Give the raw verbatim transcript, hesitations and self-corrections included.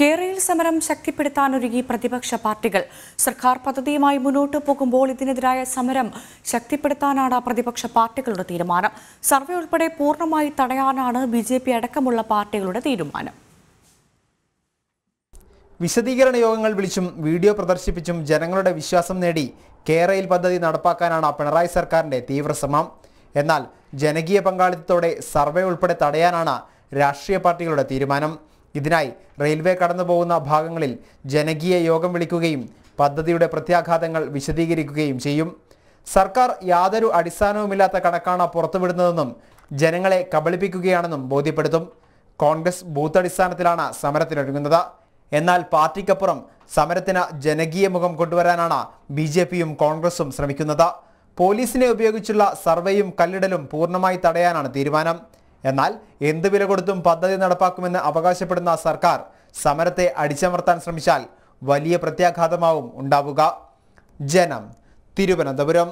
കേരളയിൽ സമരം ശക്തിപ്പെടുത്താനൊരുങ്ങി പ്രതിപക്ഷ പാർട്ടികൾ. സർക്കാർ പദ്ധതിയുമായി മുന്നോട്ട് പോകുമ്പോൾ ഇതിനെതിരായ സമരം ശക്തിപ്പെടുത്താനാണ് പ്രതിപക്ഷ പാർട്ടികളുടെ തീരുമാനം. സർവേ ഉൾപ്പെടെ പൂർണ്ണമായി തടയാനാണ് ബി ജെ പി അടക്കമുള്ള പാർട്ടികളുടെ തീരുമാനം. വിശദീകരണ യോഗങ്ങൾ വിളിച്ചും വീഡിയോ പ്രദർശിപ്പിച്ചും ജനങ്ങളുടെ വിശ്വാസം നേടി കേരളയിൽ പദ്ധതി നടപ്പാക്കാനാണ് പിണറായി സർക്കാരിന്റെ തീവ്രശ്രമം. എന്നാൽ ജനകീയ പങ്കാളിത്തത്തോടെ സർവേ ഉൾപ്പെടെ തടയാനാണ് രാഷ്ട്രീയ പാർട്ടികളുടെ തീരുമാനം. ഇതിനായി റെയിൽവേ കടന്നു പോകുന്ന ഭാഗങ്ങളിൽ ജനകീയ യോഗം വിളിക്കുകയും പദ്ധതിയുടെ പ്രത്യാഘാതങ്ങൾ വിശദീകരിക്കുകയും ചെയ്യും. സർക്കാർ യാതൊരു അടിസ്ഥാനവുമില്ലാത്ത കണക്കാണ് പുറത്തുവിടുന്നതെന്നും ജനങ്ങളെ കബളിപ്പിക്കുകയാണെന്നും ബോധ്യപ്പെടുത്തും. കോൺഗ്രസ് ബൂത്ത് അടിസ്ഥാനത്തിലാണ് സമരത്തിനൊരുങ്ങുന്നത്. എന്നാൽ പാർട്ടിക്കപ്പുറം സമരത്തിന് ജനകീയ മുഖം കൊണ്ടുവരാനാണ് ബി ജെ പിയും കോൺഗ്രസും ശ്രമിക്കുന്നത്. പോലീസിനെ ഉപയോഗിച്ചുള്ള സർവേയും കല്ലിടലും പൂർണ്ണമായി തടയാനാണ് തീരുമാനം. എന്നാൽ എന്ത് വില കൊടുത്തും പദ്ധതി നടപ്പാക്കുമെന്ന് അവകാശപ്പെടുന്ന സർക്കാർ സമരത്തെ അടിച്ചമർത്താൻ ശ്രമിച്ചാൽ വലിയ പ്രത്യാഘാതമാവും ഉണ്ടാവുക. ജനം, തിരുവനന്തപുരം.